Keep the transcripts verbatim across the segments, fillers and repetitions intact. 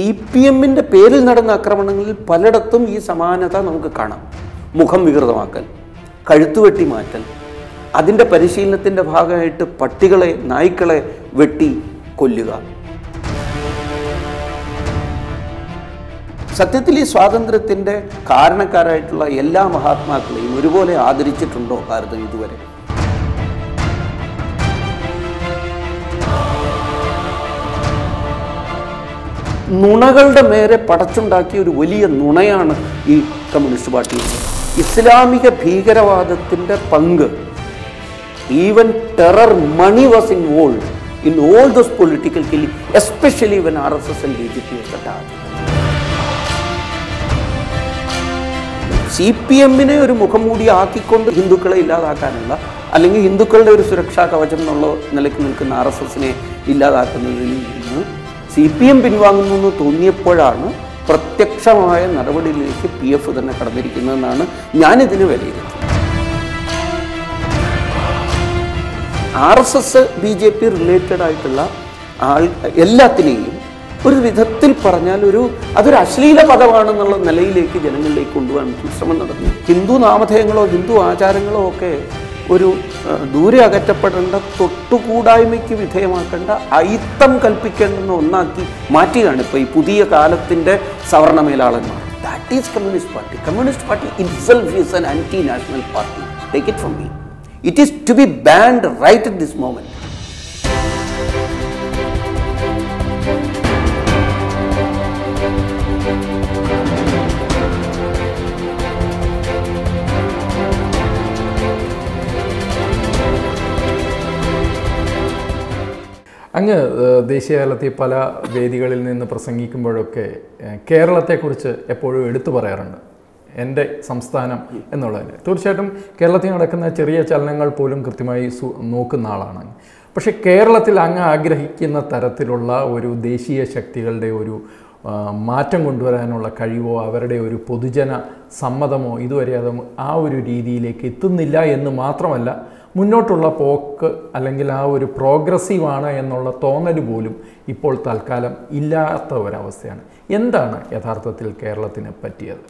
C P M in the Peril Nadana Kramanil, Paladatum is Samanata Namkakana, Mukham Viguramakan, Kaditu Veti Matal, Adinda Parishil Nathan of Haga, particularly Naikala Veti Kuliga. Satatili Swadandra Tinde, Karna Karatula, Yella Mahatma, Murivole, Adrichitundo, Ardavidure. Nunagalda Mere Patachundaki, Willie and Nunayan, E. Communist Party. Islamic Bhigaravadatinte Tinder Panga. Even terror money was involved in all those political killings, especially when R S S and D J P was attacked. C P M in a Mukamudi Akikon, Hindukala Illa Kanala, Alingi Hindukala Surakshaka Vajanolo, Nalakan R S S in Illa Kanala. C P M Pinwangu Tony Podano, Protection High and Arabadi Lake, P F for the Nakarabirikan Nana, Yanit in a very R S S B J P related Itala, Elatini, Puru with a Til Paranaluru, other Ashlila Padawan, Malay Lake, General Lake Kundu and someone other Hindu Namathanglo, Hindu Acharanglo, okay. Uru Duria get a patanda to good I make with him Akanda, Aitam Kalpikan no Naki, Mati and Pai, Pudia Kalatinda, Savarna Melalana. That is Communist Party. Communist Party itself is an anti-national party. Take it from me. It is to be banned right at this moment. ദേശീയതലത്തിൽ പല വേദികളിൽ നിന്ന് പ്രസംഗിക്കുമ്പോഴൊക്കെ കേരളത്തെക്കുറിച്ച് എപ്പോഴും എടുത്തു പറയാറുണ്ട് എൻ്റെ സംസ്ഥാനം എന്നുള്ളതിന് തീർച്ചയായിട്ടും കേരളത്തിൽ നടക്കുന്ന ചെറിയ ചലനങ്ങൾ പോലും കൃത്യമായി നോക്കുന്ന ആളാണ് പക്ഷേ കേരളത്തിൽ അങ്ങ് ആഗ്രഹിക്കുന്ന തരത്തിലുള്ള ഒരു ദേശീയ ശക്തികളുടെ ഒരു മാറ്റം കൊണ്ടുവരാനുള്ള കഴിവോ അവരുടെ ഒരു പൊതുജന സമ്മതമോ ഇതുവരെ അത് ആ ഒരു രീതിയിലേക്ക് എത്തുന്നില്ല എന്ന് മാത്രമല്ല മുന്നോട്ടുള്ള പോക്ക് അല്ലെങ്കിൽ ആ ഒരു പ്രോഗ്രസീവ് ആണ് എന്നുള്ള തോന്നൽ പോലും ഇപ്പോൾ തൽക്കാലം ഇല്ലാത്ത ഒരു അവസ്ഥയാണ് എന്താണ് യഥാർത്ഥത്തിൽ കേരളത്തിനെ പറ്റിയത്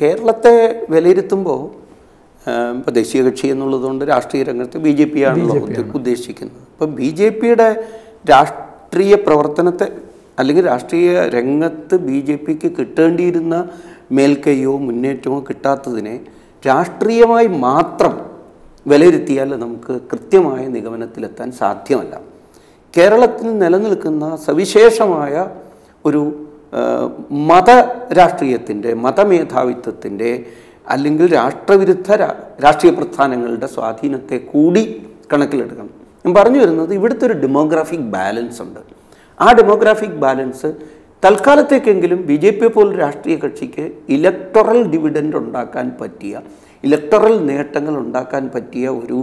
കേരളത്തെ വിലയിരുത്തുമ്പോൾ ദേശീയ കക്ഷി എന്നുള്ളതുകൊണ്ട് രാഷ്ട്രീയ രംഗത്തെ ബിജെപി ആണ് ഉദ്ദേശിക്കുന്നത് അപ്പോൾ ബിജെപിയുടെ രാഷ്ട്രീയ പ്രവർത്തനത്തെ അല്ലെങ്കിൽ രാഷ്ട്രീയ രംഗത്തെ ബിജെപിക്ക് കിട്ടേണ്ടിയിരുന്ന മേൽക്കൈയോ മുന്നേറ്റമോ കിട്ടാത്തതിനെ രാഷ്ട്രീയമായി മാത്രം വിലയിരുത്തിയാൽ നമുക്ക് കൃത്യമായ നിഗമനത്തിലെത്താൻ സാധ്യമല്ല. കേരളത്തിൽ നിലനിൽക്കുന്ന സവിശേഷമായ ഒരു മത രാഷ്ട്രീയത്തിൻ്റെ മതമേധാവിത്വത്തിൻ്റെ അല്ലെങ്കിൽ രാഷ്ട്രവിരുദ്ധ രാഷ്ട്രീയ പ്രസ്ഥാനങ്ങളുടെ സ്വാധീനത്തെ കൂടി കണക്കിലെടുക്കണം. ഞാൻ പറഞ്ഞു വരുന്നത് ഇവിടുത്തെ ഒരു ഡെമോഗ്രാഫിക് ബാലൻസ് ഉണ്ട്. ആ ഡെമോഗ്രാഫിക് ബാലൻസ് തൽക്കാലത്തേക്കെങ്കിലും ബി ജെ പി പോലുള്ള രാഷ്ട്രീയ കക്ഷിക്ക് ഇലക്ടറൽ ഡിവിഡൻഡ് ഉണ്ടാക്കാൻ പറ്റിയ ഇലക്ടറൽ നേട്ടങ്ങൾ ഉണ്ടാക്കാൻ പറ്റിയ ഒരു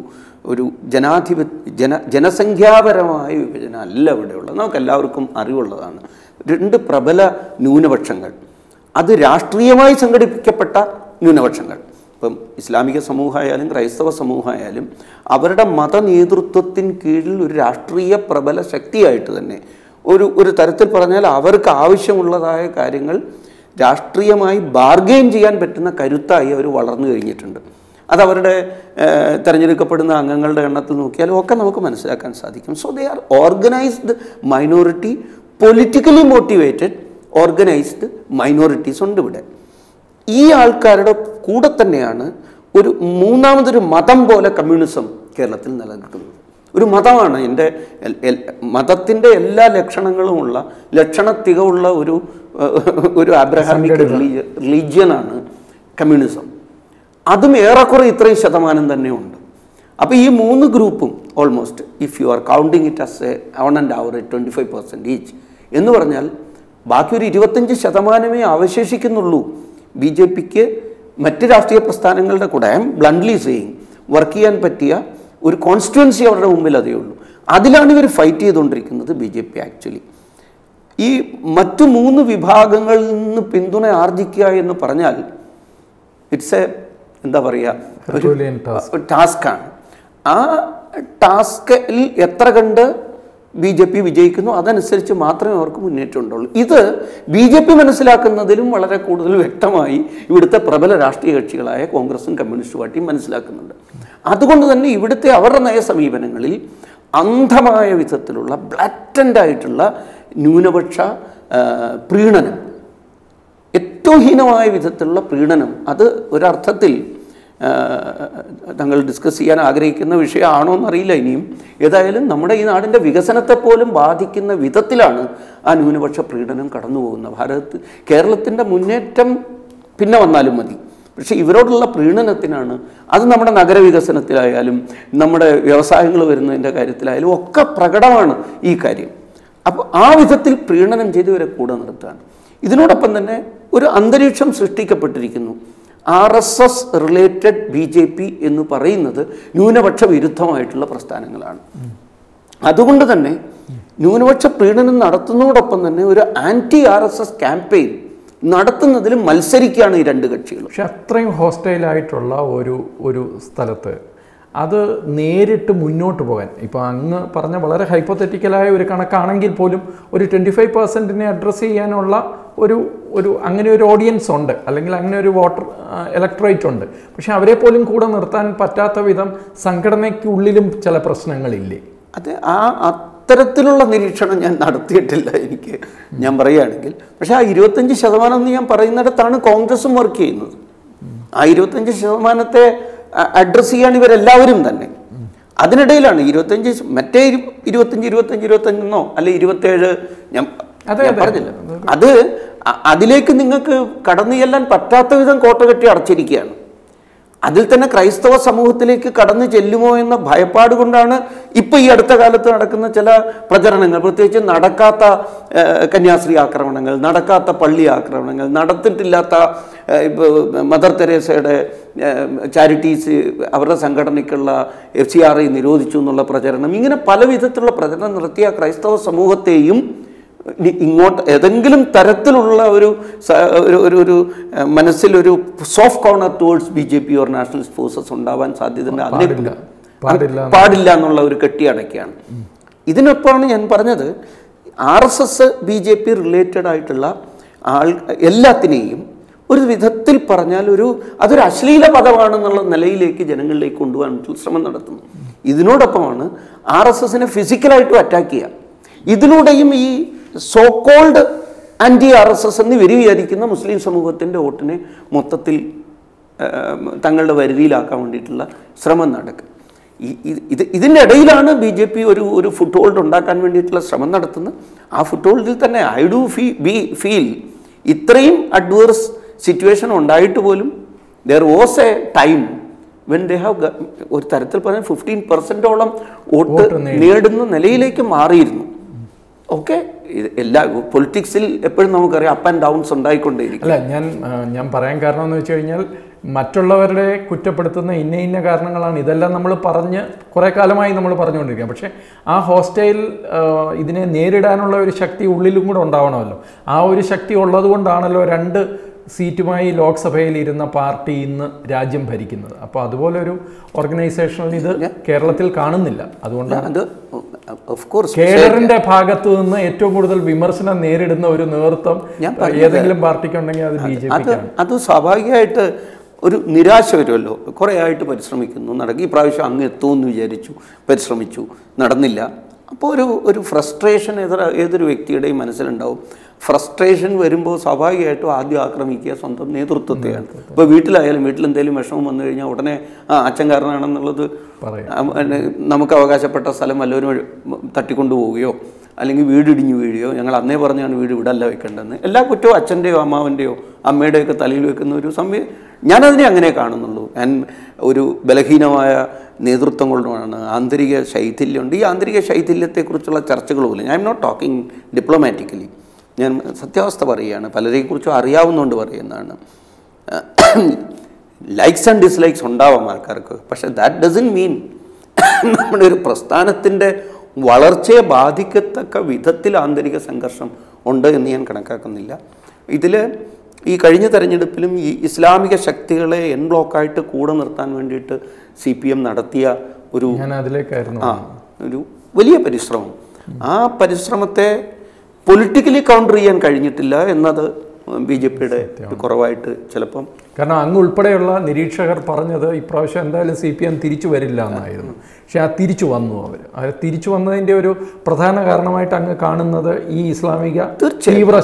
ഒരു ജനാധിപ ജന ജനസംഖ്യാപരമായ വിഭജനം അല്ല ഇവിടെയുള്ളത് നമുക്കെല്ലാവർക്കും അറിവുള്ളതാണ് രണ്ട് പ്രബല ന്യൂനപക്ഷങ്ങൾ അത് രാഷ്ട്രീയമായി സംഘടിപ്പിക്കപ്പെട്ട ന്യൂനപക്ഷങ്ങൾ ഇപ്പം ഇസ്ലാമിക സമൂഹമായാലും ക്രൈസ്തവ സമൂഹമായാലും അവരുടെ മതനേതൃത്വത്തിന് കീഴിൽ ഒരു രാഷ്ട്രീയ പ്രബല ശക്തിയായിട്ട് തന്നെ ഒരു ഒരു തരത്തിൽ പറഞ്ഞാൽ അവർക്ക് ആവശ്യമുള്ളതായ കാര്യങ്ങൾ രാഷ്ട്രീയമായി ബാർഗെയിൻ ചെയ്യാൻ പറ്റുന്ന കരുത്തായി അവർ വളർന്നു കഴിഞ്ഞിട്ടുണ്ട് അത് അവരുടെ തിരഞ്ഞെടുക്കപ്പെടുന്ന അംഗങ്ങളുടെ എണ്ണത്തിൽ നോക്കിയാലും ഒക്കെ നമുക്ക് മനസ്സിലാക്കാൻ സാധിക്കും so they are organised minority politically motivated organised minorities ഉണ്ട് ഇവിടെ ഈ ആൾക്കാരുടെ കൂടെ തന്നെയാണ് ഒരു മൂന്നാമതൊരു മതം പോലെ കമ്മ്യൂണിസം കേരളത്തിൽ നിലനിൽക്കുന്നത് ഒരു മതമാണ് എൻ്റെ മതത്തിൻ്റെ എല്ലാ ലക്ഷണങ്ങളുമുള്ള ലക്ഷണ തികവുള്ള ഒരു ഒരു അബ്രഹാമിക് റിലീജിയനാണ് കമ്മ്യൂണിസം അതും ഏറെക്കുറെ ഇത്രയും ശതമാനം തന്നെയുണ്ട് അപ്പോൾ ഈ മൂന്ന് ഗ്രൂപ്പും almost if you are counting it as a on and അവർ ട്വൻറ്റി ഫൈവ് പെർസെൻറ്റ് ഈച്ച് എന്ന് പറഞ്ഞാൽ ബാക്കി ഒരു ഇരുപത്തഞ്ച് ശതമാനമേ അവശേഷിക്കുന്നുള്ളൂ ബി ജെ പിക്ക് മറ്റ് രാഷ്ട്രീയ പ്രസ്ഥാനങ്ങളുടെ കൂടെ ബ്ലണ്ട്ലി സേയിങ് വർക്ക് ചെയ്യാൻ പറ്റിയ ഒരു കോൺസ്റ്റിറ്റ്വൻസി അവരുടെ മുമ്പിൽ അതേ ഉള്ളൂ അതിലാണ് ഇവർ ഫൈറ്റ് ചെയ്തുകൊണ്ടിരിക്കുന്നത് ബി ജെ പി ആക്ച്വലി ഈ മറ്റു മൂന്ന് വിഭാഗങ്ങളിൽ നിന്ന് പിന്തുണ ആർജിക്കുക എന്ന് പറഞ്ഞാൽ ഇറ്റ്സ് എ എന്താ പറയുക ഒരു ടാസ്ക്കാണ് ആ ടാസ്കിൽ എത്ര കണ്ട് B J P വിജയിക്കുന്നു അതനുസരിച്ച് മാത്രമേ അവർക്ക് മുന്നേറ്റമുള്ളൂ ഇത് B J P മനസ്സിലാക്കുന്നതിലും വളരെ കൂടുതൽ വ്യക്തമായി ഇവിടുത്തെ പ്രബല രാഷ്ട്രീയ കക്ഷികളായ കോൺഗ്രസും കമ്മ്യൂണിസ്റ്റ് പാർട്ടിയും മനസ്സിലാക്കുന്നുണ്ട് അതുകൊണ്ട് തന്നെ ഇവിടുത്തെ അവരുടെ നയ സമീപനങ്ങളിൽ അന്ധമായ വിധത്തിലുള്ള ബ്ലാറ്റന്റ് ആയിട്ടുള്ള ന്യൂനപക്ഷ പ്രീണനം ഏറ്റവും ഹീനമായ വിധത്തിലുള്ള പ്രീണനം അത് ഒരു അർത്ഥത്തിൽ തങ്ങൾ ഡിസ്കസ് ചെയ്യാൻ ആഗ്രഹിക്കുന്ന വിഷയമാണോ എന്നറിയില്ല ഇനിയും ഏതായാലും നമ്മുടെ ഈ നാടിന്റെ വികസനത്തെ പോലും ബാധിക്കുന്ന വിധത്തിലാണ് ആ ന്യൂനപക്ഷ പ്രീണനം കടന്നു പോകുന്നത് ഭാരതത്തിൽ കേരളത്തിന്റെ മുന്നേറ്റം പിന്നെ വന്നാലും മതി പക്ഷേ ഇവരോടുള്ള പ്രീണനത്തിനാണ് അത് നമ്മുടെ നഗരവികസനത്തിലായാലും നമ്മുടെ വ്യവസായങ്ങൾ വരുന്നതിന്റെ കാര്യത്തിലായാലും ഒക്കെ പ്രകടമാണ് ഈ കാര്യം അപ്പോൾ ആ വിധത്തിൽ പ്രീണനം ചെയ്തവരെ കൂടെ നിർത്തുകയാണ് ഇതിനോടൊപ്പം തന്നെ ഒരു അന്തരീക്ഷം സൃഷ്ടിക്കപ്പെട്ടിരിക്കുന്നു R S S related B J P എന്ന് പറയുന്നത് ന്യൂനപക്ഷ വിരുദ്ധമായിട്ടുള്ള പ്രസ്ഥാനങ്ങളാണ് അതുകൊണ്ട് തന്നെ ന്യൂനപക്ഷ പ്രീണനം നടത്തുന്നതോടൊപ്പം തന്നെ ഒരു anti R S S campaign നടത്തുന്നതിൽ മത്സരിക്കുകയാണ് ഈ രണ്ട് കക്ഷികൾ പക്ഷെ അത്രയും ഹോസ്റ്റൈൽ ആയിട്ടുള്ള ഒരു ഒരു സ്ഥലത്ത് അത് നേരിട്ട് മുന്നോട്ട് പോകാൻ ഇപ്പോൾ അങ്ങ് പറഞ്ഞ വളരെ ഹൈപ്പോത്തറ്റിക്കലായ ഒരു കണക്കാണെങ്കിൽ പോലും ഒരു ട്വൻറ്റി ഫൈവ് പെർസെൻറ്റിനെ അഡ്രസ്സ് ചെയ്യാനുള്ള ഒരു ഒരു അങ്ങനെ ഒരു ഓഡിയൻസ് ഉണ്ട് അല്ലെങ്കിൽ അങ്ങനെ ഒരു വോട്ടർ ഇലക്ട്രേറ്റ് ഉണ്ട് പക്ഷേ അവരെ പോലും കൂടെ നിർത്താൻ പറ്റാത്ത വിധം സംഘടനയ്ക്കുള്ളിലും ചില പ്രശ്നങ്ങളില്ലേ അത് ആ അത്തരത്തിലുള്ള നിരീക്ഷണം ഞാൻ നടത്തിയിട്ടില്ല എനിക്ക് ഞാൻ പറയുകയാണെങ്കിൽ പക്ഷേ ആ ഇരുപത്തഞ്ച് ശതമാനം എന്ന് ഞാൻ പറയുന്നിടത്താണ് കോൺഗ്രസും വർക്ക് ചെയ്യുന്നത് ആ ഇരുപത്തഞ്ച് ശതമാനത്തെ അഡ്രസ്സ് ചെയ്യാൻ ഇവരെല്ലാവരും തന്നെ അതിനിടയിലാണ് ഇരുപത്തഞ്ച് മറ്റേ ഇരുപത്തഞ്ച് ഇരുപത്തഞ്ച് ഇരുപത്തഞ്ചെന്നോ അല്ലെ ഇരുപത്തേഴ് ഞാൻ പറഞ്ഞില്ല അത് അതിലേക്ക് നിങ്ങൾക്ക് കടന്നു ചെല്ലാൻ പറ്റാത്ത വിധം കോട്ട കെട്ടി അടച്ചിരിക്കുകയാണ് അതിൽ തന്നെ ക്രൈസ്തവ സമൂഹത്തിലേക്ക് കടന്നു ചെല്ലുമോ എന്ന ഭയപ്പാട് കൊണ്ടാണ് ഇപ്പൊ ഈ അടുത്ത കാലത്ത് നടക്കുന്ന ചില പ്രചരണങ്ങൾ പ്രത്യേകിച്ച് നടക്കാത്ത കന്യാസ്ത്രീ ആക്രമണങ്ങൾ നടക്കാത്ത പള്ളി ആക്രമണങ്ങൾ നടത്തിയിട്ടില്ലാത്ത മദർ തെരേസയുടെ ചാരിറ്റീസ് അവരുടെ സംഘടനയ്ക്കുള്ള എഫ് സി ആർ ഐ നിരോധിച്ചു എന്നുള്ള പ്രചരണം ഇങ്ങനെ പല വിധത്തിലുള്ള പ്രചരണം നടത്തിയ ക്രൈസ്തവ സമൂഹത്തെയും ഇങ്ങോട്ട് ഏതെങ്കിലും തരത്തിലുള്ള ഒരു ഒരു ഒരു മനസ്സിലൊരു soft corner towards B J P or nationalist forces ഉണ്ടാവാൻ സാധ്യത പാടില്ല എന്നുള്ള ഒരു കെട്ടിയടക്കുകയാണ് ഇതിനൊപ്പമാണ് ഞാൻ പറഞ്ഞത് R S S B J P related ആയിട്ടുള്ള ആൾ എല്ലാത്തിനെയും ഒരു വിധത്തിൽ പറഞ്ഞാൽ ഒരു അതൊരു അശ്ലീല പദമാണെന്നുള്ള നിലയിലേക്ക് ജനങ്ങളിലേക്ക് കൊണ്ടുപോകാൻ ശ്രമം നടത്തുന്നു ഇതിനോടൊപ്പമാണ് ആർ എസ് എസിനെ ഫിസിക്കലായിട്ടും അറ്റാക്ക് ചെയ്യുക ഇതിലൂടെയും ഈ so called anti R S S എന്ന് വിരിവിചാരിക്കുന്ന മുസ്ലിം സമൂഹത്തിൻ്റെ വോട്ടിനെ മൊത്തത്തിൽ തങ്ങളുടെ വരുതിയിലാക്കാൻ വേണ്ടിയിട്ടുള്ള ശ്രമം നടക്കുക ഇത് ഇതിൻ്റെ ഇടയിലാണ് ബി ജെ പി ഒരു ഒരു ഫുട് ഹോൾഡ് ഉണ്ടാക്കാൻ വേണ്ടിയിട്ടുള്ള ശ്രമം നടത്തുന്നത് ആ ഫുട് ഹോൾഡിൽ തന്നെ I do fee be feel ഇത്രയും അഡ്വേഴ്സ് സിറ്റുവേഷൻ ഉണ്ടായിട്ട് പോലും there was a time when they have ഒരു തരത്തിൽ പറഞ്ഞാൽ ഫിഫ്റ്റീൻ പെർസെൻറ്റോളം വോട്ട് നേടുന്ന നിലയിലേക്ക് മാറിയിരുന്നു ഓക്കെ എല്ലാ പൊളിറ്റിക്സിൽ എപ്പോഴും നമുക്കറിയാം അപ്പ് ആൻഡ് ഡൗൺസ് ഉണ്ടായിക്കൊണ്ടേയിരിക്കും അല്ല ഞാൻ ഞാൻ പറയാൻ കാരണം എന്ന് വെച്ച് കഴിഞ്ഞാൽ മറ്റുള്ളവരുടെ കുറ്റപ്പെടുത്തുന്ന ഇന്ന ഇന്ന കാരണങ്ങളാണ് ഇതെല്ലാം നമ്മൾ പറഞ്ഞ് കുറേ കാലമായി നമ്മൾ പറഞ്ഞുകൊണ്ടിരിക്കുക പക്ഷേ ആ ഹോസ്റ്റൈൽ ഇതിനെ നേരിടാനുള്ള ഒരു ശക്തി ഉള്ളിലും കൂടെ ഉണ്ടാവണമല്ലോ ആ ഒരു ശക്തി ഉള്ളതുകൊണ്ടാണല്ലോ രണ്ട് സീറ്റുമായി ലോക്സഭയിൽ ഇരുന്ന പാർട്ടി ഇന്ന് രാജ്യം ഭരിക്കുന്നത് അപ്പോൾ അതുപോലൊരു ഓർഗനൈസേഷനിൽ ഇത് കേരളത്തിൽ കാണുന്നില്ല അതുകൊണ്ടാണ് കേരളത്തിന്റെ ഭാഗത്തു നിന്ന് ഏറ്റവും കൂടുതൽ വിമർശനം നേരിടുന്ന ഒരു നേതൃത്വം ഏതെങ്കിലും പാർട്ടിക്കുണ്ടെങ്കിൽ അത് ബി ജെ പി അത് സ്വാഭാവികമായിട്ട് ഒരു നിരാശ വരുമല്ലോ കുറേ ആയിട്ട് പരിശ്രമിക്കുന്നു നടക്കി ഈ പ്രാവശ്യം അങ്ങ് എത്തുമെന്ന് വിചാരിച്ചു പരിശ്രമിച്ചു നടന്നില്ല അപ്പോൾ ഒരു ഒരു ഫ്രസ്ട്രേഷൻ ഏതൊരു ഏതൊരു വ്യക്തിയുടെയും മനസ്സിലുണ്ടാവും ഫ്രസ്ട്രേഷൻ വരുമ്പോൾ സ്വാഭാവികമായിട്ടും ആദ്യം ആക്രമിക്കുക സ്വന്തം നേതൃത്വത്തെയാണ് ഇപ്പോൾ വീട്ടിലായാലും വീട്ടിലെന്തെങ്കിലും വിഷമം വന്നു കഴിഞ്ഞാൽ ഉടനെ ആ അച്ഛൻ കാരണമാണെന്നുള്ളത് നമുക്ക് അവകാശപ്പെട്ട സ്ഥലം വല്ലവരും തട്ടിക്കൊണ്ടു പോവുകയോ അല്ലെങ്കിൽ വീടിടിഞ്ഞു വീഴുകയോ ഞങ്ങൾ അന്നേ പറഞ്ഞാണ് വീട് ഇവിടെയല്ല വെക്കേണ്ടതെന്ന് എല്ലാ കുറ്റവും അച്ഛൻ്റെയോ അമ്മാവൻ്റെയോ അമ്മയുടെയൊക്കെ തലയിൽ വെക്കുന്ന ഒരു സംഭവം ഞാനതിനെ അങ്ങനെ കാണുന്നുള്ളൂ ഞാൻ ഒരു ബലഹീനമായ നേതൃത്വം കൊണ്ടുമാണ് ആന്തരിക ശൈഥില്യമുണ്ട് ഈ ആന്തരിക ശൈഥില്യത്തെക്കുറിച്ചുള്ള ചർച്ചകൾ പോലും I'm not talking diplomatically ഞാൻ സത്യാവസ്ഥ പറയുകയാണ് പലരെക്കുറിച്ചും അറിയാവുന്നതുകൊണ്ട് പറയുന്നതാണ് ലൈക്സ് ആൻഡ് ഡിസ്ലൈക്സ് ഉണ്ടാവാം ആൾക്കാർക്ക് പക്ഷേ ദാറ്റ് ഡസൻറ്റ് മീൻ നമ്മുടെ ഒരു പ്രസ്ഥാനത്തിൻ്റെ വളർച്ചയെ ബാധിക്കത്തക്ക വിധത്തിൽ ആന്തരിക സംഘർഷം ഉണ്ട് എന്ന് ഞാൻ കണക്കാക്കുന്നില്ല ഇതിൽ ഈ കഴിഞ്ഞ തെരഞ്ഞെടുപ്പിലും ഈ ഇസ്ലാമിക ശക്തികളെ എൻ ബ്ലോക്കായിട്ട് കൂടെ നിർത്താൻ വേണ്ടിയിട്ട് സി പി എം നടത്തിയ ഒരു അതിലേക്കായിരുന്നു ആ ഒരു വലിയ പരിശ്രമം ആ പരിശ്രമത്തെ പൊളിറ്റിക്കലി കൗണ്ടർ ചെയ്യാൻ കഴിഞ്ഞിട്ടില്ല എന്നത് ബി ജെ പിയുടെ കുറവായിട്ട് ചിലപ്പം. കാരണം അങ്ങ് ഉൾപ്പെടെയുള്ള നിരീക്ഷകർ പറഞ്ഞത് ഇപ്രാവശ്യം എന്തായാലും സി പി എം തിരിച്ചു വരില്ല എന്നായിരുന്നു. പക്ഷെ ആ തിരിച്ചു വന്നു. അവർ ആ തിരിച്ചു വന്നതിൻ്റെ ഒരു പ്രധാന കാരണമായിട്ട് അങ്ങ് കാണുന്നത് ഈ ഇസ്ലാമിക തീവ്ര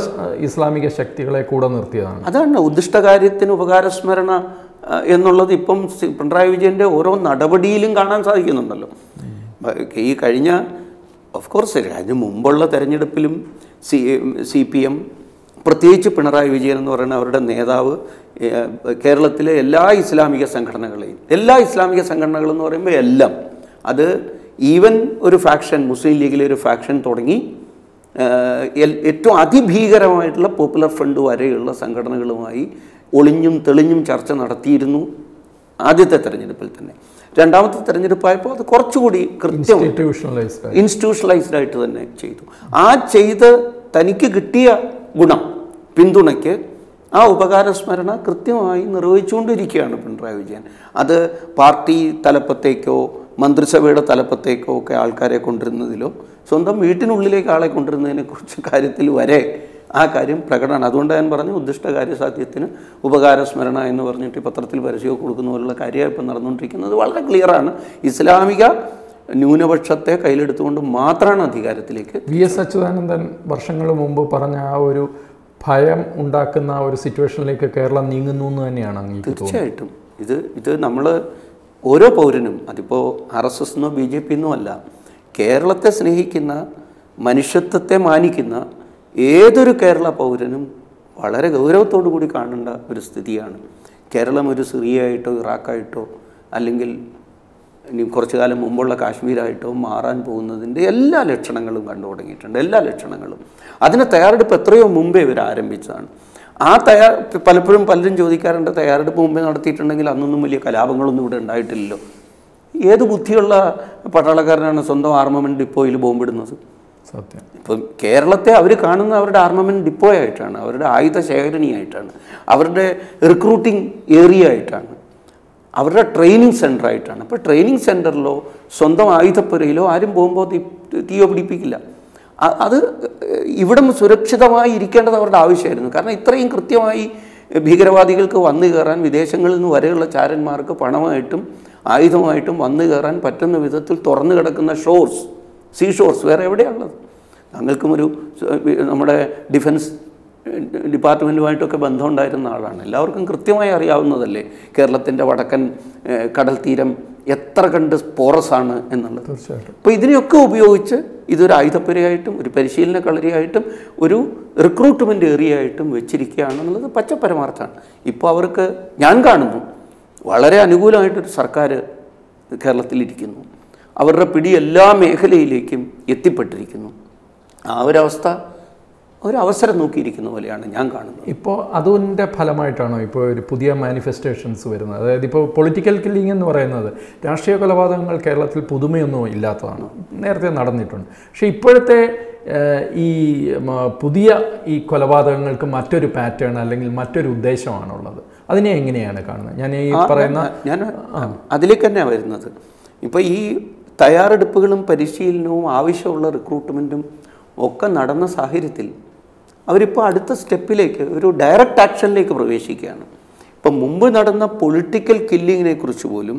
ഇസ്ലാമിക ശക്തികളെ കൂടെ നിർത്തിയതാണ്. അതാണ് ഉദ്ദിഷ്ടകാര്യത്തിന് ഉപകാരസ്മരണ എന്നുള്ളത് ഇപ്പം പിണറായി വിജയൻ്റെ ഓരോ നടപടിയിലും കാണാൻ സാധിക്കുന്നുണ്ടല്ലോ. ഈ കഴിഞ്ഞ ഓഫ് കോഴ്സ് അതിന് മുമ്പുള്ള തെരഞ്ഞെടുപ്പിലും സി സി പി എം പ്രത്യേകിച്ച് പിണറായി വിജയൻ എന്ന് പറയുന്ന അവരുടെ നേതാവ് കേരളത്തിലെ എല്ലാ ഇസ്ലാമിക സംഘടനകളെയും എല്ലാ ഇസ്ലാമിക സംഘടനകളെന്ന് പറയുമ്പോൾ എല്ലാം അത് ഈവൻ ഒരു ഫാക്ഷൻ മുസ്ലിം ലീഗിലെ ഒരു ഫാക്ഷൻ തുടങ്ങി ഏറ്റവും അതിഭീകരമായിട്ടുള്ള പോപ്പുലർ ഫ്രണ്ട് വരെയുള്ള സംഘടനകളുമായി ഒളിഞ്ഞും തെളിഞ്ഞും ചർച്ച നടത്തിയിരുന്നു ആദ്യത്തെ തെരഞ്ഞെടുപ്പിൽ തന്നെ. രണ്ടാമത്തെ തെരഞ്ഞെടുപ്പായപ്പോൾ അത് കുറച്ചുകൂടി കൃത്യം ഇൻസ്റ്റിറ്റ്യൂഷണലൈസ്ഡ് ആയിട്ട് തന്നെ ചെയ്തു. ആ ചെയ്ത് തനിക്ക് കിട്ടിയ ഗുണം പിന്തുണയ്ക്ക് ആ ഉപകാരസ്മരണ കൃത്യമായി നിർവഹിച്ചുകൊണ്ടിരിക്കുകയാണ് പിണറായി വിജയൻ. അത് പാർട്ടി തലപ്പത്തേക്കോ മന്ത്രിസഭയുടെ തലപ്പത്തേക്കോ ഒക്കെ ആൾക്കാരെ കൊണ്ടിരുന്നതിലോ സ്വന്തം വീട്ടിനുള്ളിലേക്ക് ആളെ കൊണ്ടിരുന്നതിനെക്കുറിച്ച് കാര്യത്തിൽ വരെ ആ കാര്യം പ്രകടമാണ്. അതുകൊണ്ട് ഞാൻ പറഞ്ഞു ഉദ്ദിഷ്ട കാര്യസാധ്യത്തിന് ഉപകാരസ്മരണ എന്ന് പറഞ്ഞിട്ട് പത്രത്തിൽ പരസ്യമൊക്കെ കൊടുക്കുന്ന പോലുള്ള കാര്യമായി ഇപ്പം നടന്നുകൊണ്ടിരിക്കുന്നത് വളരെ ക്ലിയറാണ്. ഇസ്ലാമിക ന്യൂനപക്ഷത്തെ കയ്യിലെടുത്തുകൊണ്ട് മാത്രമാണ് അധികാരത്തിലേക്ക്. വി എസ് അച്യുതാനന്ദൻ വർഷങ്ങൾ മുമ്പ് പറഞ്ഞ ആ ഒരു ഭയം ഉണ്ടാക്കുന്ന ഒരു സിറ്റുവേഷനിലേക്ക് കേരളം നീങ്ങുന്നു എന്ന് തന്നെയാണ്. തീർച്ചയായിട്ടും ഇത് ഇത് നമ്മൾ ഓരോ പൗരനും അതിപ്പോൾ ആർ എസ് എസ് എന്നോ ബി ജെ പി എന്നോ അല്ല, കേരളത്തെ സ്നേഹിക്കുന്ന മനുഷ്യത്വത്തെ മാനിക്കുന്ന ഏതൊരു കേരള പൗരനും വളരെ ഗൗരവത്തോടു കൂടി കാണേണ്ട ഒരു സ്ഥിതിയാണ്. കേരളം ഒരു സിറിയയായിട്ടോ ഇറാഖായിട്ടോ അല്ലെങ്കിൽ ഇനി കുറച്ചു കാലം മുമ്പുള്ള കാശ്മീരായിട്ടോ മാറാൻ പോകുന്നതിൻ്റെ എല്ലാ ലക്ഷണങ്ങളും കണ്ടു തുടങ്ങിയിട്ടുണ്ട്. എല്ലാ ലക്ഷണങ്ങളും അതിന് തയ്യാറെടുപ്പ് എത്രയോ മുമ്പേ ഇവർ ആരംഭിച്ചതാണ്. ആ തയ്യാർ പലപ്പോഴും പലരും ചോദിക്കാറുണ്ട് തയ്യാറെടുപ്പ് മുമ്പേ നടത്തിയിട്ടുണ്ടെങ്കിൽ അന്നൊന്നും വലിയ കലാപങ്ങളൊന്നും ഇവിടെ ഉണ്ടായിട്ടില്ലല്ലോ. ഏത് ബുദ്ധിയുള്ള പട്ടാളക്കാരനാണ് സ്വന്തം ആർമമെൻറ്റ് ഡിപ്പോയിൽ ബോംബിടുന്നത്? സത്യം. ഇപ്പം കേരളത്തെ അവർ കാണുന്ന അവരുടെ ആർമമെൻറ്റ് ഡിപ്പോ ആയിട്ടാണ്, അവരുടെ ആയുധ ശേഖരണിയായിട്ടാണ്, അവരുടെ റിക്രൂട്ടിംഗ് ഏരിയ ആയിട്ടാണ്, അവരുടെ ട്രെയിനിങ് സെൻ്ററായിട്ടാണ്. അപ്പോൾ ട്രെയിനിങ് സെൻറ്ററിലോ സ്വന്തം ആയുധപ്പുരയിലോ ആരും പോകുമ്പോൾ തീ തീയോ പിടിപ്പിക്കില്ല. അത് ഇവിടെ സുരക്ഷിതമായി ഇരിക്കേണ്ടത് അവരുടെ ആവശ്യമായിരുന്നു. കാരണം ഇത്രയും കൃത്യമായി ഭീകരവാദികൾക്ക് വന്നു കയറാൻ വിദേശങ്ങളിൽ നിന്ന് വരെയുള്ള ചാരന്മാർക്ക് പണമായിട്ടും ആയുധമായിട്ടും വന്നു കയറാൻ പറ്റുന്ന വിധത്തിൽ തുറന്നു കിടക്കുന്ന ഷോർസ് സീ ഷോർസ് വേറെ എവിടെയാണുള്ളത്? ഞങ്ങൾക്കും ഒരു നമ്മുടെ ഡിഫൻസ് ഡിപ്പാർട്ട്മെൻറ്റുമായിട്ടൊക്കെ ബന്ധമുണ്ടായിരുന്ന ആളാണ്. എല്ലാവർക്കും കൃത്യമായി അറിയാവുന്നതല്ലേ കേരളത്തിൻ്റെ വടക്കൻ കടൽ തീരം എത്ര കണ്ട് പോറസാണ് എന്നുള്ളത്. അപ്പോൾ ഇതിനെയൊക്കെ ഉപയോഗിച്ച് ഇതൊരു ആയുധപ്പുരയായിട്ടും ഒരു പരിശീലന കളരിയായിട്ടും ഒരു റിക്രൂട്ട്മെൻറ്റ് ഏരിയ ആയിട്ടും വെച്ചിരിക്കുകയാണെന്നുള്ളത് പച്ചപ്പരമാർത്ഥമാണ്. ഇപ്പോൾ അവർക്ക് ഞാൻ കാണുന്നു വളരെ അനുകൂലമായിട്ടൊരു സർക്കാർ കേരളത്തിലിരിക്കുന്നു. അവരുടെ പിടി എല്ലാ മേഖലയിലേക്കും എത്തിപ്പെട്ടിരിക്കുന്നു. ആ ഒരവസ്ഥ ഒരു അവസരം നോക്കിയിരിക്കുന്ന പോലെയാണ് ഞാൻ കാണുന്നത്. ഇപ്പോൾ അതിൻ്റെ ഫലമായിട്ടാണോ ഇപ്പോൾ ഒരു പുതിയ മാനിഫെസ്റ്റേഷൻസ് വരുന്നത്? അതായത് ഇപ്പോൾ പൊളിറ്റിക്കൽ കില്ലിംഗ് എന്ന് പറയുന്നത് രാഷ്ട്രീയ കൊലപാതകങ്ങൾ കേരളത്തിൽ പുതുമയൊന്നും ഇല്ലാത്തതാണ്, നേരത്തെ നടന്നിട്ടുണ്ട്. പക്ഷേ ഇപ്പോഴത്തെ ഈ പുതിയ ഈ കൊലപാതകങ്ങൾക്ക് മറ്റൊരു പാറ്റേൺ അല്ലെങ്കിൽ മറ്റൊരു ഉദ്ദേശമാണുള്ളത്. അതിനെ എങ്ങനെയാണ് കാണുന്നത്? ഞാൻ ഈ പറയുന്ന ഞാൻ അതിലേക്ക് തന്നെയാണ് വരുന്നത്. ഇപ്പോൾ ഈ തയ്യാറെടുപ്പുകളും പരിശീലനവും ആവശ്യമുള്ള റിക്രൂട്ട്മെൻറ്റും ഒക്കെ നടന്ന സാഹചര്യത്തിൽ അവരിപ്പോൾ അടുത്ത സ്റ്റെപ്പിലേക്ക് ഒരു ഡയറക്റ്റ് ആക്ഷനിലേക്ക് പ്രവേശിക്കുകയാണ്. ഇപ്പം മുമ്പ് നടന്ന പൊളിറ്റിക്കൽ കില്ലിങ്ങിനെ കുറിച്ച് പോലും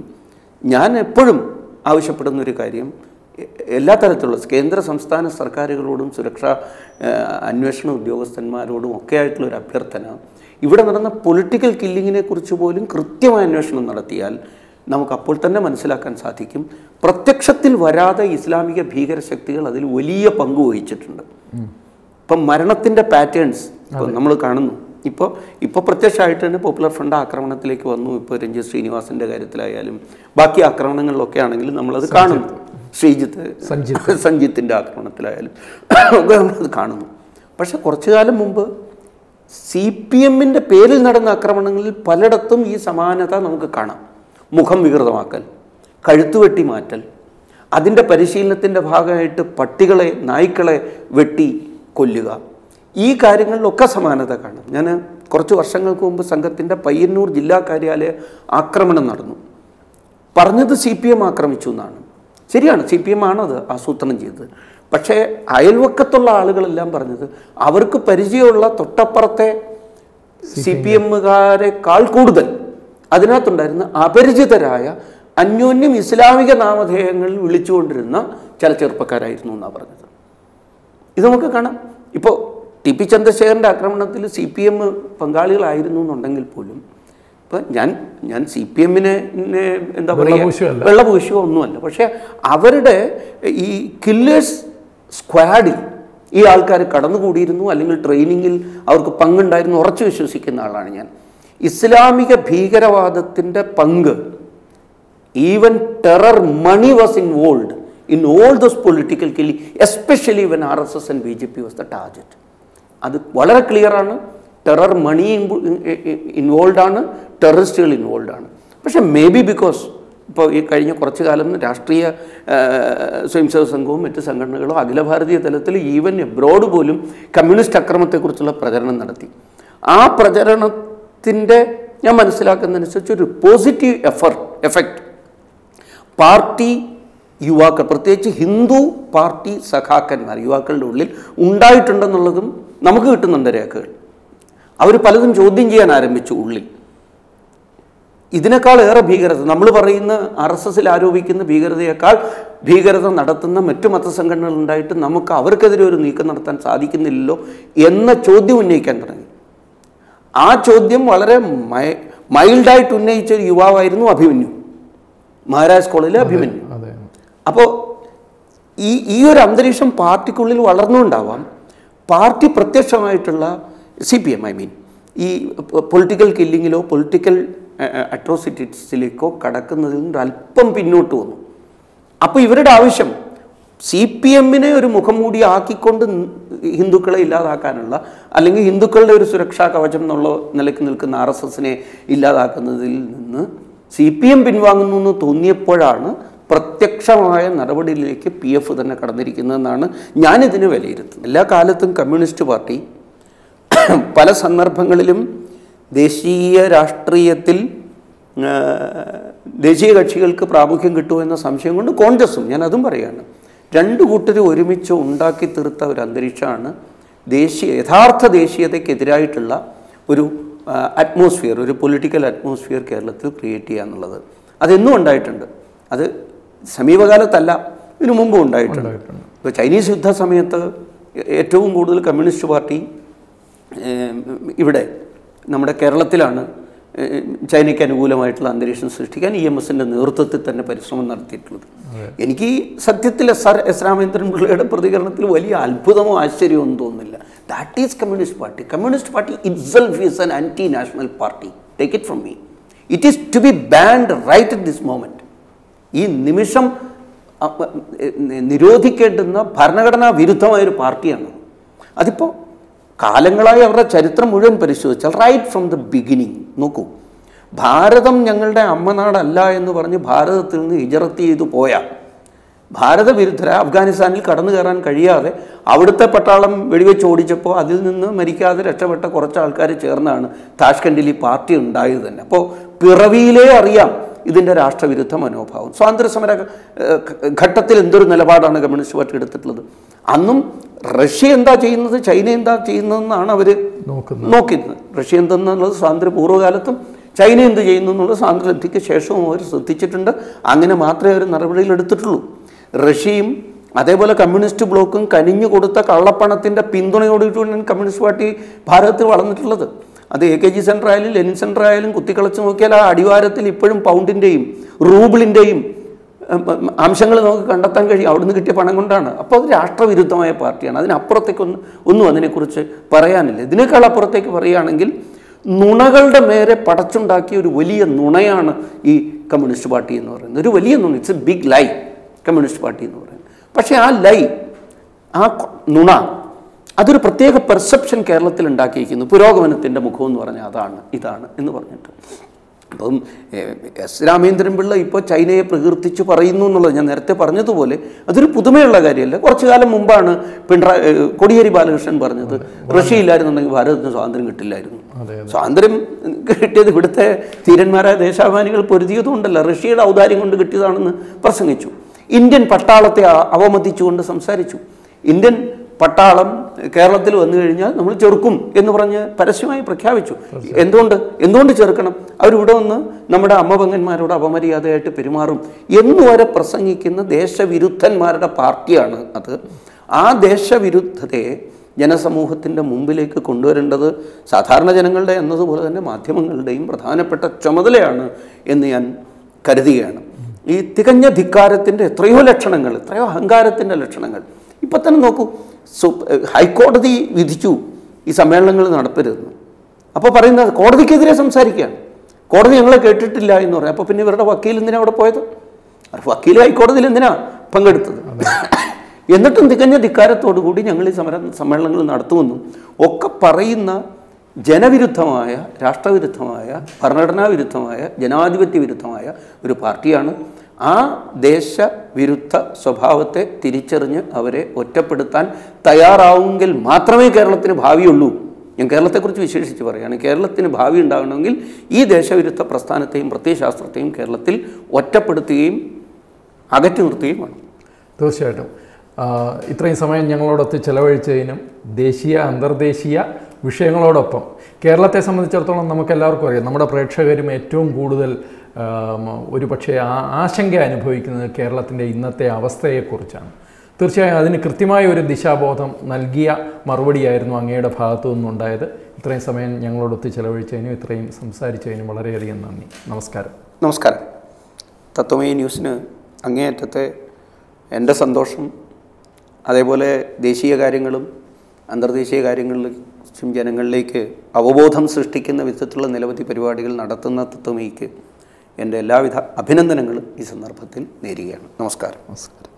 ഞാൻ എപ്പോഴും ആവശ്യപ്പെടുന്നൊരു കാര്യം എല്ലാ തരത്തിലുള്ള കേന്ദ്ര സംസ്ഥാന സർക്കാരുകളോടും സുരക്ഷാ അന്വേഷണ ഉദ്യോഗസ്ഥന്മാരോടും ഒക്കെ ആയിട്ടുള്ളൊരു അഭ്യർത്ഥന, ഇവിടെ നടന്ന പൊളിറ്റിക്കൽ കില്ലിങ്ങിനെ കുറിച്ച് പോലും കൃത്യമായ അന്വേഷണം നടത്തിയാൽ നമുക്കപ്പോൾ തന്നെ മനസ്സിലാക്കാൻ സാധിക്കും പ്രത്യക്ഷത്തിൽ വരാതെ ഇസ്ലാമിക ഭീകരശക്തികൾ അതിൽ വലിയ പങ്ക് വഹിച്ചിട്ടുണ്ട്. ഇപ്പം മരണത്തിൻ്റെ പാറ്റേൺസ് നമ്മൾ കാണുന്നു. ഇപ്പോൾ ഇപ്പോൾ പ്രത്യക്ഷമായിട്ട് തന്നെ പോപ്പുലർ ഫ്രണ്ട് ആക്രമണത്തിലേക്ക് വന്നു. ഇപ്പോൾ രഞ്ജിത് ശ്രീനിവാസിൻ്റെ കാര്യത്തിലായാലും ബാക്കി ആക്രമണങ്ങളിലൊക്കെ ആണെങ്കിലും നമ്മളത് കാണുന്നു. ശ്രീജിത്ത് സഞ്ജിത്ത് സഞ്ജിത്തിൻ്റെ ആക്രമണത്തിലായാലും ഒക്കെ നമ്മളത് കാണുന്നു. പക്ഷെ കുറച്ചു കാലം മുമ്പ് സി പി എമ്മിൻ്റെ പേരിൽ നടന്ന ആക്രമണങ്ങളിൽ പലയിടത്തും ഈ സമാനത നമുക്ക് കാണാം. മുഖം വികൃതമാക്കൽ, കഴുത്തു വെട്ടി മാറ്റൽ, അതിൻ്റെ പരിശീലനത്തിൻ്റെ ഭാഗമായിട്ട് പട്ടികളെ നായ്ക്കളെ വെട്ടി കൊല്ലുക, ഈ കാര്യങ്ങളിലൊക്കെ സമാനത കാണും. ഞാൻ കുറച്ച് വർഷങ്ങൾക്ക് മുമ്പ് സംഘത്തിൻ്റെ പയ്യന്നൂർ ജില്ലാ കാര്യാലയ ആക്രമണം നടന്നു. പറഞ്ഞത് സി പി എം ആക്രമിച്ചു എന്നാണ്. ശരിയാണ്, സി പി എം ആണത് ആസൂത്രണം ചെയ്തത്. പക്ഷേ അയൽവക്കത്തുള്ള ആളുകളെല്ലാം പറഞ്ഞത് അവർക്ക് പരിചയമുള്ള തൊട്ടപ്പുറത്തെ സി പി എമ്മുകാരെക്കാൾ കൂടുതൽ അതിനകത്തുണ്ടായിരുന്ന അപരിചിതരായ അന്യോന്യം ഇസ്ലാമിക നാമധേയങ്ങളിൽ വിളിച്ചുകൊണ്ടിരുന്ന ചില ചെറുപ്പക്കാരായിരുന്നു എന്നാണ് പറഞ്ഞത്. ഇത് നമുക്ക് കാണാം. ഇപ്പോൾ ടി പി ചന്ദ്രശേഖരൻ്റെ ആക്രമണത്തിൽ സി പി എം പങ്കാളികളായിരുന്നു എന്നുണ്ടെങ്കിൽ പോലും ഇപ്പം ഞാൻ ഞാൻ സി പി എമ്മിനെ എന്താ പറയുക വെള്ളപൂശുക ഒന്നുമല്ല, പക്ഷേ അവരുടെ ഈ കില്ലേഴ്സ് സ്ക്വാഡിൽ ഈ ആൾക്കാർ കടന്നുകൂടിയിരുന്നു അല്ലെങ്കിൽ ട്രെയിനിങ്ങിൽ അവർക്ക് പങ്കുണ്ടായിരുന്നു ഉറച്ചു വിശ്വസിക്കുന്ന ആളാണ് ഞാൻ. ഇസ്ലാമിക ഭീകരവാദത്തിൻ്റെ പങ്ക് even terror money was involved in all those political killing, especially when R S S and B J P was the target. അത് വളരെ ക്ലിയറാണ്. ടെറർ മണി ഇൻവോൾവ് ആണ്, ടെററിസ്റ്റുകൾ ഇൻവോൾവ് ആണ്. പക്ഷേ മേ ബി ബിക്കോസ് ഇപ്പോൾ ഈ കഴിഞ്ഞ കുറച്ച് കാലം രാഷ്ട്രീയ സ്വയംസേവക സംഘവും മറ്റ് സംഘടനകളും അഖില ഭാരതീയ തലത്തിൽ ഈവൻ എബ്രോഡ് പോലും കമ്മ്യൂണിസ്റ്റ് അക്രമത്തെക്കുറിച്ചുള്ള പ്രചരണം നടത്തി. ആ പ്രചരണത്തിൻ്റെ ഞാൻ മനസ്സിലാക്കുന്നതനുസരിച്ച് ഒരു പോസിറ്റീവ് എഫർട്ട് എഫക്റ്റ് പാർട്ടി യുവാക്കൾ, പ്രത്യേകിച്ച് ഹിന്ദു പാർട്ടി സഖാക്കന്മാർ യുവാക്കളുടെ ഉള്ളിൽ ഉണ്ടായിട്ടുണ്ടെന്നുള്ളതും നമുക്ക് കിട്ടുന്നുണ്ട് രേഖകൾ. അവർ പലതും ചോദ്യം ചെയ്യാൻ ആരംഭിച്ചു ഉള്ളിൽ. ഇതിനേക്കാൾ ഏറെ ഭീകരത നമ്മൾ പറയുന്ന ആർ എസ് എസിൽ ആരോപിക്കുന്ന ഭീകരതയേക്കാൾ ഭീകരത നടത്തുന്ന മറ്റു മതസംഘടനകൾ ഉണ്ടായിട്ട് നമുക്ക് അവർക്കെതിരെ ഒരു നീക്കം നടത്താൻ സാധിക്കുന്നില്ലല്ലോ എന്ന ചോദ്യം ഉന്നയിക്കാൻ തുടങ്ങി. ആ ചോദ്യം വളരെ മൈ മൈൽഡായിട്ട് ഉന്നയിച്ച ഒരു യുവാവായിരുന്നു അഭിമന്യു, മഹാരാജ് കോളേജിലെ അഭിമന്യു. അപ്പോൾ ഈ ഈ ഒരു അന്തരീക്ഷം പാർട്ടിക്കുള്ളിൽ വളർന്നുകൊണ്ടാവാം പാർട്ടി പ്രത്യക്ഷമായിട്ടുള്ള C P M I mean ഈ പൊളിറ്റിക്കൽ കില്ലിങ്ങിലോ പൊളിറ്റിക്കൽ അട്രോസിറ്റീസിലേക്കോ കടക്കുന്നതിൽ നിന്ന് അല്പം പിന്നോട്ട് വന്നു. അപ്പോൾ ഇവരുടെ ആവശ്യം സി പി എമ്മിനെ ഒരു മുഖംമൂടി ആക്കിക്കൊണ്ട് ഹിന്ദുക്കളെ ഇല്ലാതാക്കാനുള്ള അല്ലെങ്കിൽ ഹിന്ദുക്കളുടെ ഒരു സുരക്ഷാ കവചം എന്നുള്ള നിലയ്ക്ക് നിൽക്കുന്ന ആർ എസ് എസിനെ ഇല്ലാതാക്കുന്നതിൽ നിന്ന് സി പി എം പിൻവാങ്ങുന്നു എന്ന് തോന്നിയപ്പോഴാണ് പ്രത്യക്ഷമായ നടപടിയിലേക്ക് പി എഫ് തന്നെ കടന്നിരിക്കുന്നതെന്നാണ് ഞാനിതിന് വിലയിരുത്തുന്നത്. എല്ലാ കാലത്തും കമ്മ്യൂണിസ്റ്റ് പാർട്ടി പല സന്ദർഭങ്ങളിലും ദേശീയ രാഷ്ട്രീയത്തിൽ ദേശീയ കക്ഷികൾക്ക് പ്രാമുഖ്യം കിട്ടുമെന്ന സംശയം കൊണ്ട് കോൺഗ്രസും, ഞാൻ അതും പറയുകയാണ്, രണ്ടു കൂട്ടരും ഒരുമിച്ച് ഉണ്ടാക്കി തീർത്ത ഒരു അന്തരീക്ഷമാണ് ദേശീയ യഥാർത്ഥ ദേശീയതയ്ക്കെതിരായിട്ടുള്ള ഒരു അറ്റ്മോസ്ഫിയർ, ഒരു പൊളിറ്റിക്കൽ അറ്റ്മോസ്ഫിയർ കേരളത്തിൽ ക്രിയേറ്റ് ചെയ്യുക എന്നുള്ളത്. അതെന്നും ഉണ്ടായിട്ടുണ്ട്, അത് സമീപകാലത്തല്ല, ഇതിനു മുമ്പ് ഉണ്ടായിട്ടുണ്ട്. ഇപ്പോൾ ചൈനീസ് യുദ്ധ സമയത്ത് ഏറ്റവും കൂടുതൽ കമ്മ്യൂണിസ്റ്റ് പാർട്ടി ഇവിടെ നമ്മുടെ കേരളത്തിലാണ് ചൈനയ്ക്ക് അനുകൂലമായിട്ടുള്ള അന്തരീക്ഷം സൃഷ്ടിക്കാൻ ഇ എം എസിൻ്റെ നേതൃത്വത്തിൽ തന്നെ പരിശ്രമം നടത്തിയിട്ടുള്ളത്. എനിക്ക് സത്യത്തിൽ എസ് ആർ എസ് രാമേന്ദ്രൻ പിള്ളയുടെ പ്രതികരണത്തിൽ വലിയ അത്ഭുതമോ ആശ്ചര്യമോ ഒന്നും തോന്നുന്നില്ല. That is communist party. Communist party itself is an anti national party. Take it from me. It is to be banned right at this moment. ഈ നിമിഷം നിരോധിക്കേണ്ടുന്ന ഭരണഘടനാ വിരുദ്ധമായൊരു പാർട്ടിയാണ്. അതിപ്പോൾ കാലങ്ങളായി അവരുടെ ചരിത്രം മുഴുവൻ പരിശോധിച്ചാൽ റൈറ്റ് ഫ്രം ദ ബിഗിനിങ് നോക്കൂ, ഭാരതം ഞങ്ങളുടെ അമ്മനാടല്ല എന്ന് പറഞ്ഞ് ഭാരതത്തിൽ നിന്ന് ഹിജറത്ത് ചെയ്തു പോയ ഭാരതവിരുദ്ധരെ അഫ്ഗാനിസ്ഥാനിൽ കടന്നു കയറാൻ കഴിയാതെ അവിടുത്തെ പട്ടാളം വെടിവെച്ച് ഓടിച്ചപ്പോൾ അതിൽ നിന്ന് മരിക്കാതെ രക്ഷപ്പെട്ട കുറച്ച് ആൾക്കാർ ചേർന്നാണ് താഷ്കണ്ടിൽ ഈ പാർട്ടി ഉണ്ടായത് തന്നെ. അപ്പോൾ പിറവിയിലേ അറിയാം ഇതിൻ്റെ രാഷ്ട്രവിരുദ്ധ മനോഭാവം. സ്വാതന്ത്ര്യസമര ഘട്ടത്തിൽ എന്തൊരു നിലപാടാണ് കമ്മ്യൂണിസ്റ്റ് പാർട്ടി എടുത്തിട്ടുള്ളത്. അന്നും റഷ്യ എന്താ ചെയ്യുന്നത്, ചൈന എന്താ ചെയ്യുന്നതെന്നാണ് അവർ നോക്കുന്നത്. റഷ്യ എന്തെന്നുള്ളത് സ്വാതന്ത്ര്യ പൂർവ്വകാലത്തും ചൈന എന്ത് ചെയ്യുന്നു എന്നുള്ളത് സ്വാതന്ത്ര്യലബ്ധിക്ക് ശേഷവും അവർ ശ്രദ്ധിച്ചിട്ടുണ്ട്. അങ്ങനെ മാത്രമേ അവർ നടപടിയിൽ എടുത്തിട്ടുള്ളൂ. റഷ്യയും അതേപോലെ കമ്മ്യൂണിസ്റ്റ് ബ്ലോക്കും കനിഞ്ഞു കൊടുത്ത കള്ളപ്പണത്തിൻ്റെ പിന്തുണയോടുകൂടിയാണ് കമ്മ്യൂണിസ്റ്റ് പാർട്ടി ഭാരതത്തിൽ വളർന്നിട്ടുള്ളത്. അത് എ കെ ജി സെൻ്റർ ആയാലും ലെനിൻ സെൻ്റർ ആയാലും കുത്തിക്കളച്ച് നോക്കിയാൽ ആ അടിവാരത്തിൽ ഇപ്പോഴും പൗണ്ടിൻ്റെയും റൂബിളിൻ്റെയും അംശങ്ങൾ നമുക്ക് കണ്ടെത്താൻ കഴിയും. അവിടുന്ന് കിട്ടിയ പണം കൊണ്ടാണ്. അപ്പോൾ അത് രാഷ്ട്രവിരുദ്ധമായ പാർട്ടിയാണ്. അതിനപ്പുറത്തേക്കൊന്നും ഒന്നും അതിനെക്കുറിച്ച് പറയാനില്ല. ഇതിനേക്കാൾ അപ്പുറത്തേക്ക് പറയുകയാണെങ്കിൽ നുണകളുടെ മേരെ പടച്ചുണ്ടാക്കിയ ഒരു വലിയ നുണയാണ് ഈ കമ്മ്യൂണിസ്റ്റ് പാർട്ടി എന്ന് പറയുന്നത്. ഒരു വലിയ നുണ, it's a big lie communist party എന്ന് പറയുന്നത്. പക്ഷേ ആ ലൈ, ആ നുണ, അതൊരു പ്രത്യേക പെർസെപ്ഷൻ കേരളത്തിൽ ഉണ്ടാക്കിയിരിക്കുന്നു. പുരോഗമനത്തിൻ്റെ മുഖം എന്ന് പറഞ്ഞാൽ അതാണ് ഇതാണ് എന്ന് പറഞ്ഞിട്ട്. അപ്പം എസ് രാമേന്ദ്രൻ പിള്ള ഇപ്പോൾ ചൈനയെ പ്രകീർത്തിച്ച് പറയുന്നു എന്നുള്ളത് ഞാൻ നേരത്തെ പറഞ്ഞതുപോലെ അതൊരു പുതുമയുള്ള കാര്യമല്ല. കുറച്ചു കാലം മുമ്പാണ് പിണറായി കോടിയേരി ബാലകൃഷ്ണൻ പറഞ്ഞത് റഷ്യ ഇല്ലായിരുന്നുണ്ടെങ്കിൽ ഭാരതത്തിന് സ്വാതന്ത്ര്യം കിട്ടില്ലായിരുന്നു. സ്വാതന്ത്ര്യം കിട്ടിയത് ഇവിടുത്തെ ധീരന്മാരായ ദേശാഭിമാനികൾ പൊരുതിയതുകൊണ്ടല്ല, റഷ്യയുടെ ഔദാര്യം കൊണ്ട് കിട്ടിയതാണെന്ന് പ്രസംഗിച്ചു. ഇന്ത്യൻ പട്ടാളത്തെ അവമതിച്ചുകൊണ്ട് സംസാരിച്ചു. Indian Patalam, Kerala, Tilvanirina, Namu Churkum, Endurana, Parasima, Prakavichu, Endonda, Endonda Churkanam, I would on Namada Amavang and Maruda Bamaria there to Pirimarum. Yen were a person in the Desha Virutan Marada party or another. Ah, Desha Virutade, Janasamuhatin, the Mumbilake, Kundur and other Satharna Jangal Day, another word than a Mathimangal Day, Prathana Peta Chamadalayana in the end Karadiana. E. Tikanya Dikarat in the Trio Lectionangle, Trio Hangarat in the Lectionangle. Ipatan Noku. So, High Court the with you is a melancholy not a period. Upon the court the Kidresam Sarikan. Court the Angla Catilla in or Apopiniver of a kill in the outer poet? Or Killa Court the Lindana, Pangat. Yenatan the Kenya declared to good in Anglis Samarangal Nartun. Oka Parina, Jenavirutamaya, Rasta Virutamaya, Parnadana Virutamaya, Janadiviti Virutamaya, Virupartiana. Ah, Desha, Virutta, Sobhavate, Tiricherna, Avare, Ottapatan, Tayaraungil, Matrame Keralatin of Haviulu, in Keralakurtu Vishivari, and Keralatin of Havi and Downangil, E. Desha Virutta Prastana team, Pratishastra team, Keralatil, Ottapur team, Agatur team. Those shadow. It rains a man young lord of the Chalavari Chainum, Desia, under Desia, Vishangalodopum. Kerala some of the Churton Namakala Korea, Namada Predshaver made two good. ഒരു പക്ഷേ ആ ആശങ്ക അനുഭവിക്കുന്നത് കേരളത്തിന്റെ ഇന്നത്തെ അവസ്ഥയെക്കുറിച്ചാണ്. തീർച്ചയായും അതിന് കൃത്യമായ ഒരു ദിശാബോധം നൽകിയ മറുപടിയായിരുന്നു അങ്ങയുടെ ഭാഗത്തു നിന്ന് ഉണ്ടായത്. ഇത്രയും സമയം ഞങ്ങളോട് ഒത്തു ചെലവഴിച്ചതിനും ഇത്രയും സംസാരിച്ചതിനും വളരെയധികം നന്ദി. നമസ്കാരം. നമസ്കാരം. തത്വമേ ന്യൂസിന് അങ്ങേയറ്റത്തെ എൻ്റെ സന്തോഷം അതേപോലെ ദേശീയ കാര്യങ്ങളും അന്തർദേശീയ കാര്യങ്ങളും ജനങ്ങളിലേക്ക് അവബോധം സൃഷ്ടിക്കുന്ന വിധത്തിലുള്ള നിരവധി പരിപാടികൾ നടത്തുന്ന തത്വമേയ്ക്ക് And a law with Abhinandanangal is an arpathil, Nerian. Namaskar.